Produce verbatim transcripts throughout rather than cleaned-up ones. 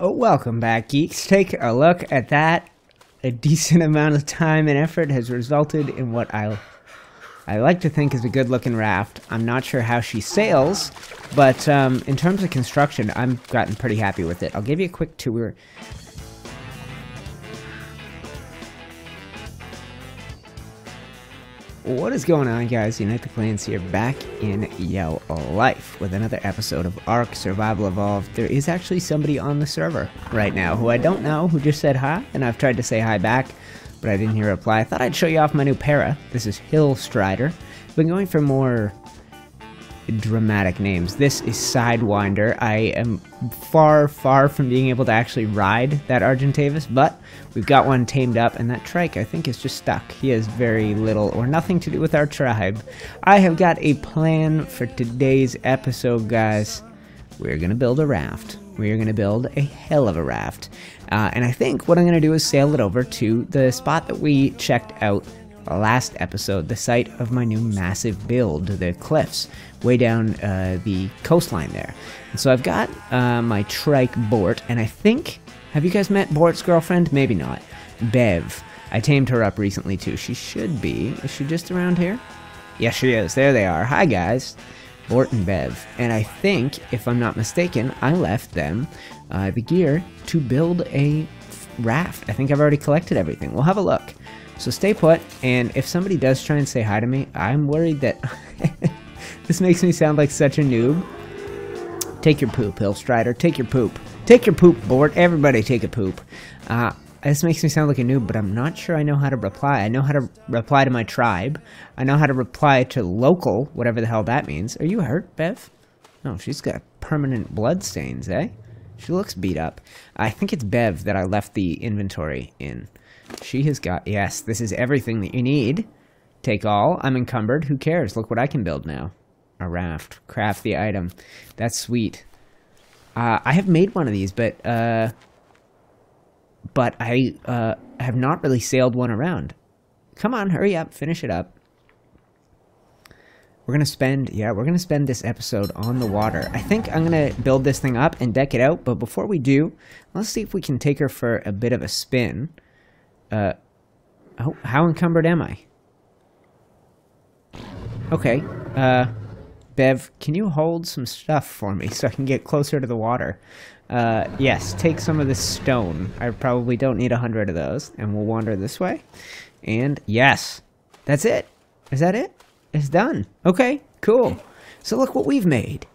Oh, welcome back, geeks. Take a look at that. A decent amount of time and effort has resulted in what I, I like to think is a good-looking raft. I'm not sure how she sails, but um, in terms of construction, I've gotten pretty happy with it. I'll give you a quick tour. What is going on, guys? UniteTheClans here, back in Yo Life with another episode of Ark: Survival Evolved. There is actually somebody on the server right now who I don't know, who just said hi, and I've tried to say hi back, but I didn't hear a reply. I thought I'd show you off my new para. This is Hillstrider. I've been going for more dramatic names. This is Sidewinder. I am far, far from being able to actually ride that Argentavis, but we've got one tamed up, and that trike, I think, is just stuck. He has very little or nothing to do with our tribe. I have got a plan for today's episode, guys. We're gonna build a raft. We're gonna build a hell of a raft. Uh, and I think what I'm gonna do is sail it over to the spot that we checked out last episode, the site of my new massive build, the cliffs way down uh, the coastline there. And so I've got uh, my trike Bort, and I think, have you guys met Bort's girlfriend? Maybe not. Bev. I tamed her up recently too. She should be. Is she just around here? Yes, she is. There they are. Hi, guys. Bort and Bev. And I think, if I'm not mistaken, I left them uh, the gear to build a raft. I think I've already collected everything. We'll have a look. So stay put, and if somebody does try and say hi to me, I'm worried that this makes me sound like such a noob. Take your poop, Hillstrider. Take your poop. Take your poop, Bort. Everybody take a poop. Uh, this makes me sound like a noob, but I'm not sure I know how to reply. I know how to reply to my tribe. I know how to reply to local, whatever the hell that means. Are you hurt, Bev? No, oh, she's got permanent blood stains, eh? She looks beat up. I think it's Bev that I left the inventory in. She has got, yes, this is everything that you need. Take all. I'm encumbered. Who cares? Look what I can build now. A raft. Craft the item. That's sweet. Uh, I have made one of these, but uh, but I uh, have not really sailed one around. Come on, hurry up. Finish it up. We're going to spend, yeah, we're going to spend this episode on the water. I think I'm going to build this thing up and deck it out, but before we do, let's see if we can take her for a bit of a spin. Uh, oh, how encumbered am I? Okay, uh, Bev, can you hold some stuff for me so I can get closer to the water? Uh, yes, take some of this stone. I probably don't need a hundred of those, and we'll wander this way. And, yes, that's it. Is that it? It's done. Okay, cool. So look what we've made.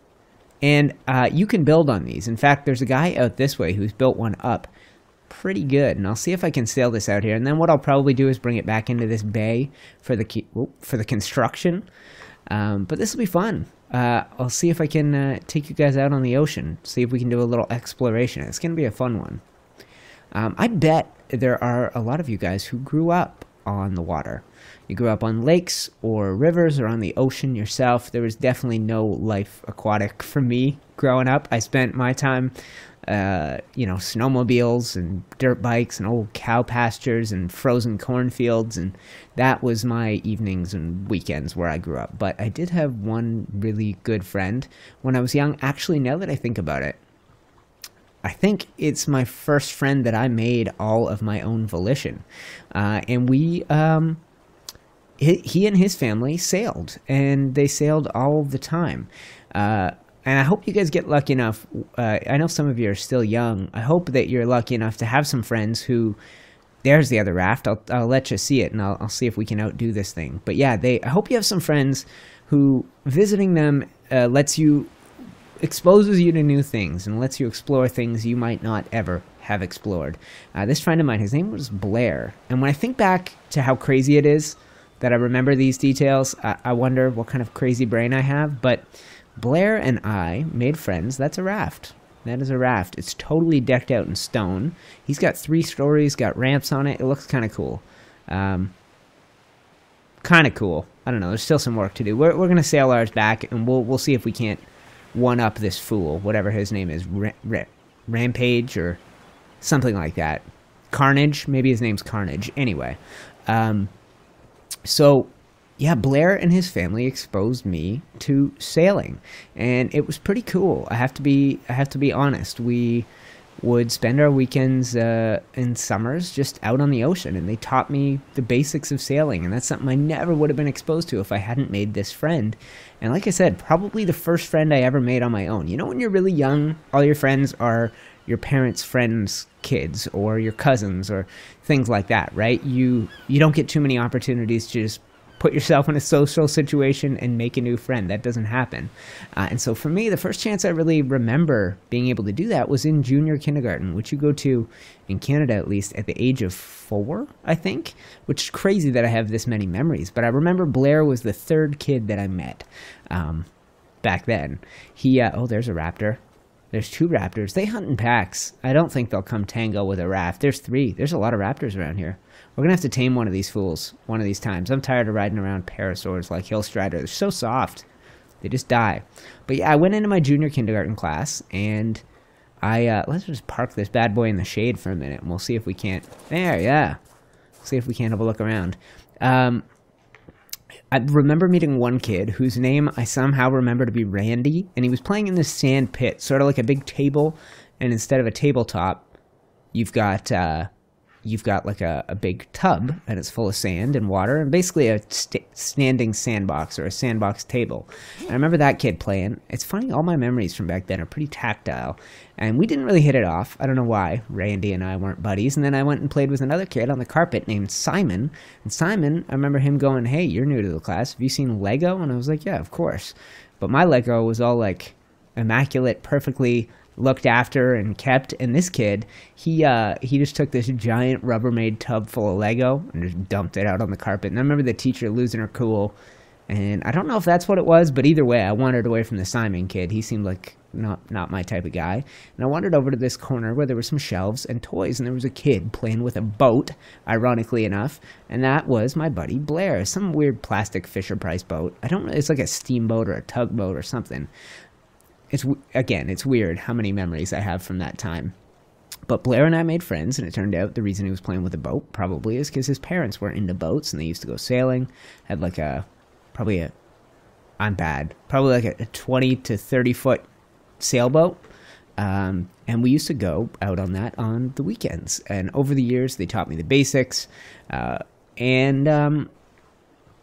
And, uh, you can build on these. In fact, there's a guy out this way who's built one up pretty good, and I'll see if I can sail this out here, and then what I'll probably do is bring it back into this bay for the for the construction, um, but this will be fun. uh, I'll see if I can uh, take you guys out on the ocean, see if we can do a little exploration. It's gonna be a fun one. um, I bet there are a lot of you guys who grew up on the water. You grew up on lakes or rivers or on the ocean yourself. There was definitely no life aquatic for me growing up. I spent my time Uh, you know, snowmobiles and dirt bikes and old cow pastures and frozen cornfields, and that was my evenings and weekends where I grew up. But I did have one really good friend when I was young. Actually, now that I think about it, I think it's my first friend that I made all of my own volition. Uh, and we, um, he, he and his family sailed, and they sailed all the time. Uh, And I hope you guys get lucky enough. Uh, I know some of you are still young. I hope that you're lucky enough to have some friends who... There's the other raft. I'll, I'll let you see it, and I'll, I'll see if we can outdo this thing. But yeah, they. I hope you have some friends who visiting them uh, lets you... exposes you to new things and lets you explore things you might not ever have explored. Uh, this friend of mine, his name was Blair. And when I think back to how crazy it is that I remember these details, I, I wonder what kind of crazy brain I have, but... Blair and I made friends. That's a raft. That is a raft. It's totally decked out in stone. He's got three stories, got ramps on it. It looks kind of cool. Um, kind of cool. I don't know. There's still some work to do. We're, we're going to sail ours back, and we'll we'll see if we can't one-up this fool, whatever his name is, Ra Ra Rampage or something like that. Carnage? Maybe his name's Carnage. Anyway. Um, so... Yeah, Blair and his family exposed me to sailing, and it was pretty cool. I have to be I have to be honest. We would spend our weekends uh, and summers just out on the ocean, and they taught me the basics of sailing, and that's something I never would have been exposed to if I hadn't made this friend. And like I said, probably the first friend I ever made on my own. You know, when you're really young, all your friends are your parents' friends' kids or your cousins or things like that, right? You you don't get too many opportunities to just put yourself in a social situation and make a new friend. That doesn't happen. Uh, and so for me, the first chance I really remember being able to do that was in junior kindergarten, which you go to, in Canada at least, at the age of four, I think, which is crazy that I have this many memories. But I remember Blair was the third kid that I met um, back then. He, uh, oh, there's a raptor. There's two raptors. They hunt in packs. I don't think they'll come tango with a raft. There's three. There's a lot of raptors around here. We're going to have to tame one of these fools one of these times. I'm tired of riding around parasaurs like Hillstrider. They're so soft. They just die. But yeah, I went into my junior kindergarten class, and I, uh, let's just park this bad boy in the shade for a minute, and we'll see if we can't, there, yeah. See if we can't have a look around. Um, I remember meeting one kid whose name I somehow remember to be Randy, and he was playing in this sand pit, sort of like a big table, and instead of a tabletop, you've got uh, you've got like a, a big tub, and it's full of sand and water, and basically a st standing sandbox or a sandbox table. And I remember that kid playing. It's funny, all my memories from back then are pretty tactile, and we didn't really hit it off. I don't know why. Randy and I weren't buddies, and then I went and played with another kid on the carpet named Simon, and Simon, I remember him going, "Hey, you're new to the class. Have you seen Lego?" And I was like, "Yeah, of course." But my Lego was all like immaculate, perfectly looked after and kept, and this kid, he uh, he just took this giant Rubbermaid tub full of Lego and just dumped it out on the carpet. And I remember the teacher losing her cool, and I don't know if that's what it was, but either way, I wandered away from the Simon kid. He seemed like not not my type of guy, and I wandered over to this corner where there were some shelves and toys, and there was a kid playing with a boat, ironically enough, and that was my buddy Blair, some weird plastic Fisher-Price boat. I don't know, it's like a steamboat or a tugboat or something. It's, again, it's weird how many memories I have from that time. But Blair and I made friends, and it turned out the reason he was playing with a boat probably is because his parents were into boats, and they used to go sailing. Had like a, probably a, I'm bad, probably like a twenty to thirty foot sailboat. Um, and we used to go out on that on the weekends. And over the years, they taught me the basics. Uh, and um,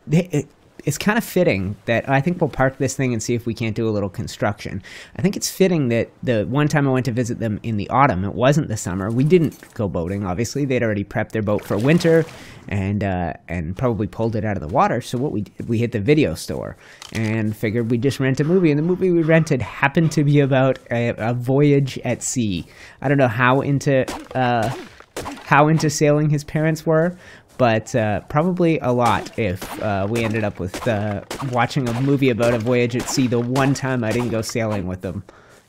they, it, it's kind of fitting that I think we'll park this thing and see if we can't do a little construction. I think it's fitting that the one time I went to visit them in the autumn, it wasn't the summer. We didn't go boating, obviously. They'd already prepped their boat for winter and uh, and probably pulled it out of the water. So what we did, we hit the video store and figured we'd just rent a movie. And the movie we rented happened to be about a, a voyage at sea. I don't know how into uh, how into sailing his parents were, but uh, probably a lot if uh, we ended up with uh, watching a movie about a voyage at sea the one time I didn't go sailing with them.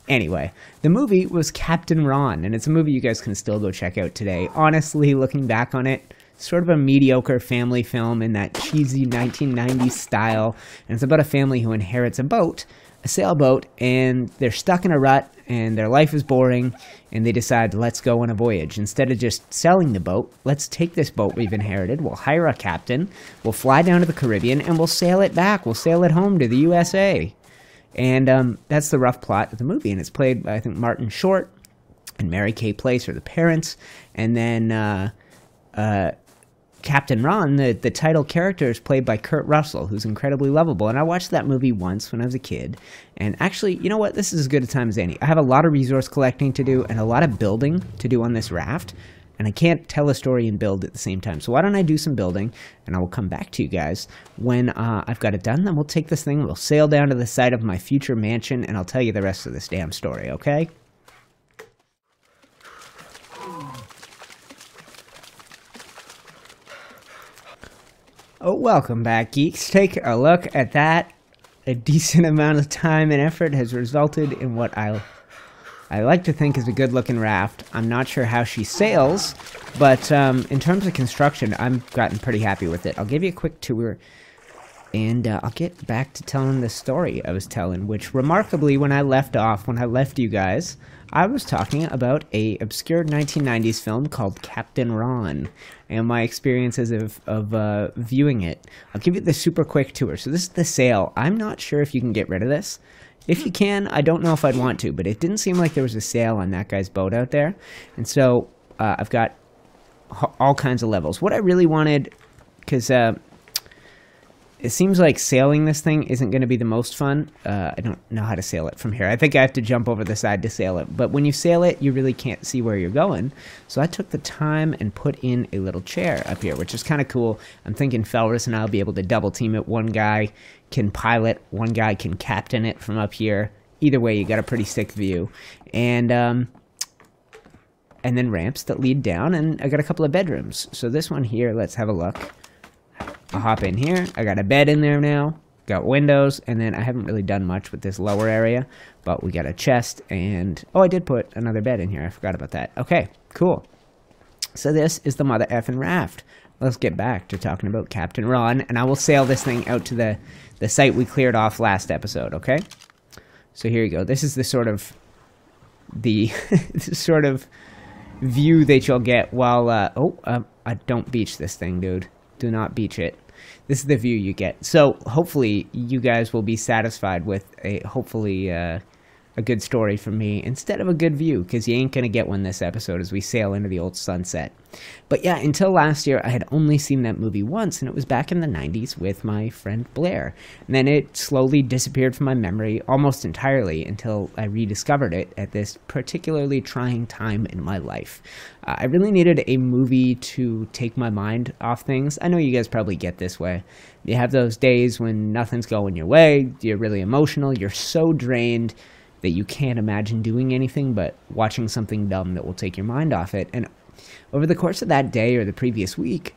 Anyway, the movie was Captain Ron, and it's a movie you guys can still go check out today. Honestly, looking back on it, sort of a mediocre family film in that cheesy nineteen nineties style, and it's about a family who inherits a boat, a sailboat, and they're stuck in a rut, and their life is boring, and they decide, let's go on a voyage. Instead of just selling the boat, let's take this boat we've inherited, we'll hire a captain, we'll fly down to the Caribbean, and we'll sail it back. We'll sail it home to the U S A. And um, that's the rough plot of the movie, and it's played by, I think, Martin Short and Mary Kay Place are the parents, and then uh, uh, Captain Ron, the, the title character, is played by Kurt Russell, who's incredibly lovable. And I watched that movie once when I was a kid. And actually, you know what? This is as good a time as any. I have a lot of resource collecting to do and a lot of building to do on this raft. And I can't tell a story and build at the same time. So why don't I do some building, and I will come back to you guys when uh, I've got it done. Then we'll take this thing, we'll sail down to the site of my future mansion, and I'll tell you the rest of this damn story, okay? Oh, welcome back, geeks. Take a look at that. A decent amount of time and effort has resulted in what I, I like to think is a good-looking raft. I'm not sure how she sails, but um, in terms of construction, I've gotten pretty happy with it. I'll give you a quick tour, and uh, I'll get back to telling the story I was telling, which, remarkably, when I left off, when I left you guys, I was talking about a obscure nineteen nineties film called Captain Ron and my experiences of, of uh, viewing it. I'll give you the super quick tour. So this is the sail. I'm not sure if you can get rid of this. If you can, I don't know if I'd want to, but it didn't seem like there was a sale on that guy's boat out there. And so uh, I've got all kinds of levels. What I really wanted, because uh, it seems like sailing this thing isn't going to be the most fun. Uh, I don't know how to sail it from here. I think I have to jump over the side to sail it. But when you sail it, you really can't see where you're going. So I took the time and put in a little chair up here, which is kind of cool. I'm thinking Felris and I will be able to double team it. One guy can pilot, one guy can captain it from up here. Either way, you got a pretty sick view. And, um... and then ramps that lead down, and I got a couple of bedrooms. So this one here, let's have a look. I'll hop in here. I got a bed in there now, got windows, and then I haven't really done much with this lower area, but we got a chest, and oh, I did put another bed in here. I forgot about that. Okay, cool. So this is the mother effing raft. Let's get back to talking about Captain Ron, and I will sail this thing out to the, the site we cleared off last episode, okay? So here you go. This is the sort of, the sort of, view that you'll get while uh oh uh, I don't beach this thing, dude. Do not beach it. This is the view you get. So hopefully you guys will be satisfied with a hopefully uh a good story from me instead of a good view, because you ain't gonna get one this episode as we sail into the old sunset. But yeah, until last year I had only seen that movie once, and it was back in the nineties with my friend Blair, and then it slowly disappeared from my memory almost entirely until I rediscovered it at this particularly trying time in my life. uh, I really needed a movie to take my mind off things. I know you guys probably get this way. You have those days when nothing's going your way, you're really emotional, you're so drained that you can't imagine doing anything but watching something dumb that will take your mind off it. And over the course of that day or the previous week,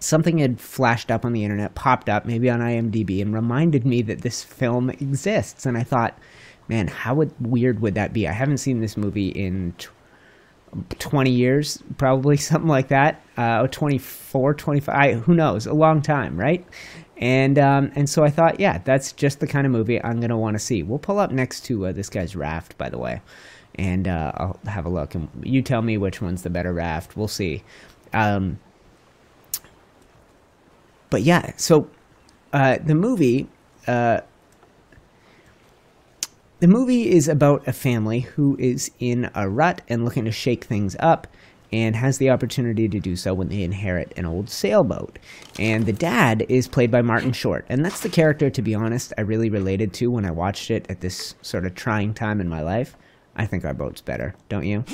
something had flashed up on the internet, popped up, maybe on I M D B, and reminded me that this film exists. And I thought, man, how would, weird would that be? I haven't seen this movie in twenty years, probably, something like that. Uh, twenty-four, twenty-five, I, who knows, a long time, right? And um, and so I thought, yeah, that's just the kind of movie I'm going to want to see. We'll pull up next to uh, this guy's raft, by the way, and uh, I'll have a look. And you tell me which one's the better raft. We'll see. Um, but yeah, so uh, the movie... Uh, the movie is about a family who is in a rut and looking to shake things up, and has the opportunity to do so when they inherit an old sailboat. And the dad is played by Martin Short, and that's the character, to be honest, I really related to when I watched it at this sort of trying time in my life. I think our boat's better, don't you?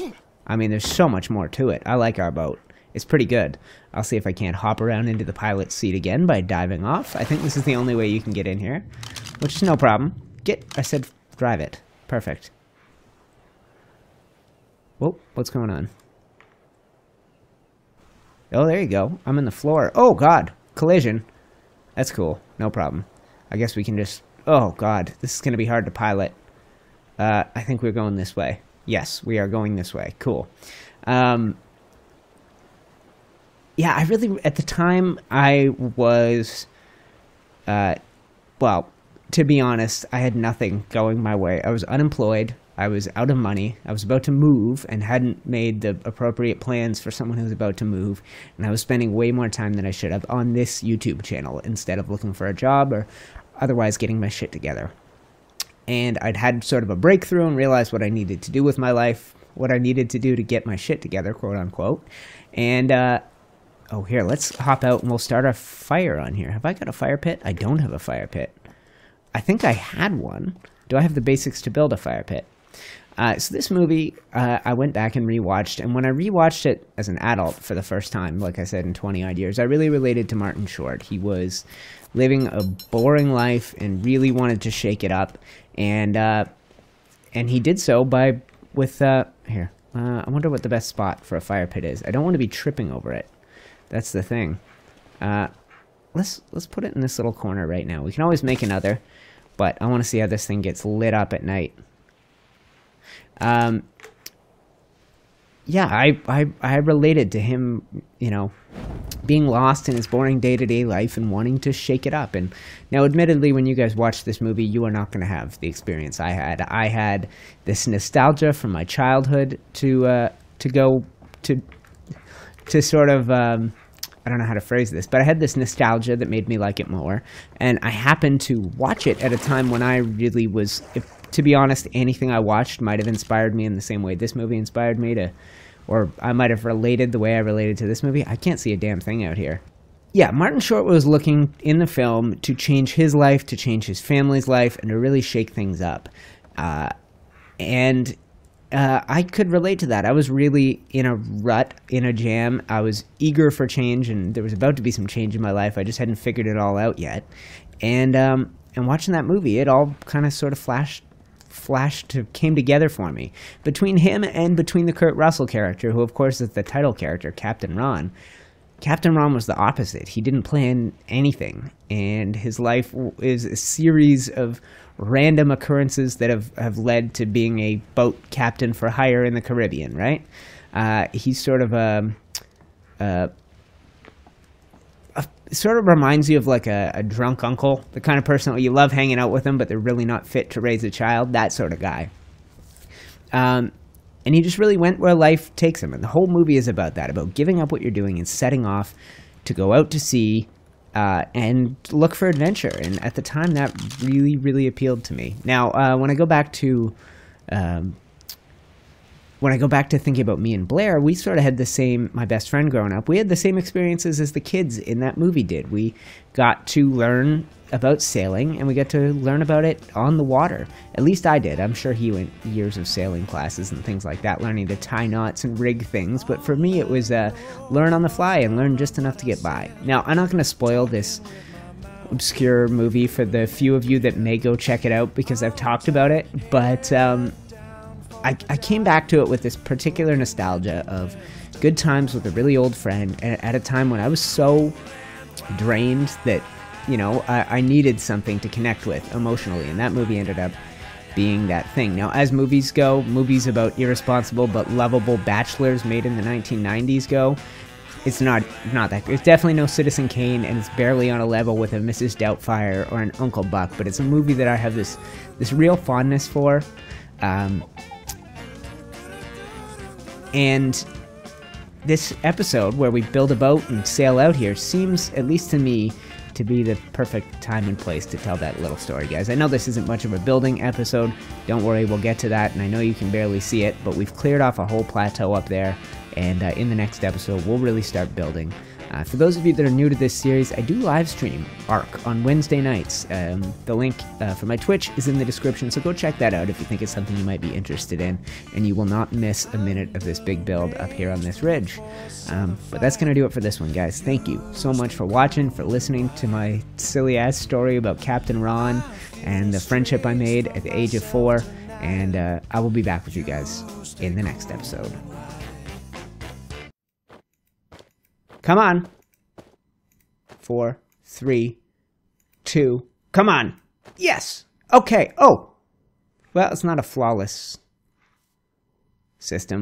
I mean, there's so much more to it. I like our boat. It's pretty good. I'll see if I can't hop around into the pilot's seat again by diving off. I think this is the only way you can get in here, which is no problem. Get, I said drive it. Perfect. Whoa, what's going on? Oh, there you go. I'm in the floor. Oh, God. Collision. That's cool. No problem. I guess we can just... Oh, God. This is going to be hard to pilot. Uh, I think we're going this way. Yes, we are going this way. Cool. Um, yeah, I really... At the time, I was... Uh, well, to be honest, I had nothing going my way. I was unemployed. I was out of money. I was about to move and hadn't made the appropriate plans for someone who was about to move. And I was spending way more time than I should have on this YouTube channel instead of looking for a job or otherwise getting my shit together. And I'd had sort of a breakthrough and realized what I needed to do with my life, what I needed to do to get my shit together, quote unquote. And, uh, oh, here, let's hop out and we'll start a fire on here. Have I got a fire pit? I don't have a fire pit. I think I had one. Do I have the basics to build a fire pit? Uh, so this movie, uh, I went back and rewatched, and when I rewatched it as an adult for the first time, like I said, in twenty odd years, I really related to Martin Short. He was living a boring life and really wanted to shake it up, and uh, and he did so by with uh, here. Uh, I wonder what the best spot for a fire pit is. I don't want to be tripping over it. That's the thing. Uh, let's let's put it in this little corner right now. We can always make another, but I want to see how this thing gets lit up at night. Um, yeah, I, I, I related to him, you know, being lost in his boring day-to-day life and wanting to shake it up. And now, admittedly, when you guys watch this movie, you are not going to have the experience I had. I had this nostalgia from my childhood to, uh, to go to, to sort of, um, I don't know how to phrase this, but I had this nostalgia that made me like it more, and I happened to watch it at a time when I really was, if, to be honest, anything I watched might have inspired me in the same way this movie inspired me to, or I might have related the way I related to this movie. I can't see a damn thing out here. Yeah, Martin Short was looking in the film to change his life, to change his family's life, and to really shake things up. Uh, and uh, I could relate to that. I was really in a rut, in a jam. I was eager for change, and there was about to be some change in my life. I just hadn't figured it all out yet. And um, and watching that movie, it all kind of sort of flashed flashed to, came together for me. Between him and between the Kurt Russell character, who of course is the title character, Captain Ron, Captain Ron was the opposite. He didn't plan anything, and his life is a series of random occurrences that have, have led to being a boat captain for hire in the Caribbean, right? Uh, he's sort of a, a, a... sort of reminds you of like a, a drunk uncle, the kind of person where you love hanging out with them, but they're really not fit to raise a child, that sort of guy. Um... And he just really went where life takes him. And the whole movie is about that, about giving up what you're doing and setting off to go out to sea uh, and look for adventure. And at the time, that really, really appealed to me. Now, uh, when I go back to um, when I go back to thinking about me and Blair, we sort of had the same, my best friend growing up, we had the same experiences as the kids in that movie did. We got to learn about sailing, and we got to learn about it on the water. At least I did. I'm sure he went years of sailing classes and things like that, learning to tie knots and rig things, but for me it was uh, learn on the fly and learn just enough to get by. Now, I'm not going to spoil this obscure movie for the few of you that may go check it out because I've talked about it, but um, I, I came back to it with this particular nostalgia of good times with a really old friend at a time when I was so drained that, you know, I, I needed something to connect with emotionally, and that movie ended up being that thing. Now, as movies go, movies about irresponsible but lovable bachelors made in the nineteen nineties go, it's not not that good. It's definitely no Citizen Kane, and it's barely on a level with a Missus Doubtfire or an Uncle Buck, but it's a movie that I have this, this real fondness for. Um, and this episode where we build a boat and sail out here seems, at least to me, to be the perfect time and place to tell that little story, guys. I know this isn't much of a building episode. Don't worry, we'll get to that, and I know you can barely see it, but we've cleared off a whole plateau up there, and uh, in the next episode, we'll really start building. Uh, for those of you that are new to this series, I do live stream Ark on Wednesday nights. Um, the link uh, for my Twitch is in the description, so go check that out if you think it's something you might be interested in, and you will not miss a minute of this big build up here on this ridge. Um, but that's going to do it for this one, guys. Thank you so much for watching, for listening to my silly-ass story about Captain Ron and the friendship I made at the age of four, and uh, I will be back with you guys in the next episode. Come on. Four, three, two, come on. Yes. Okay. Oh. Well, it's not a flawless system.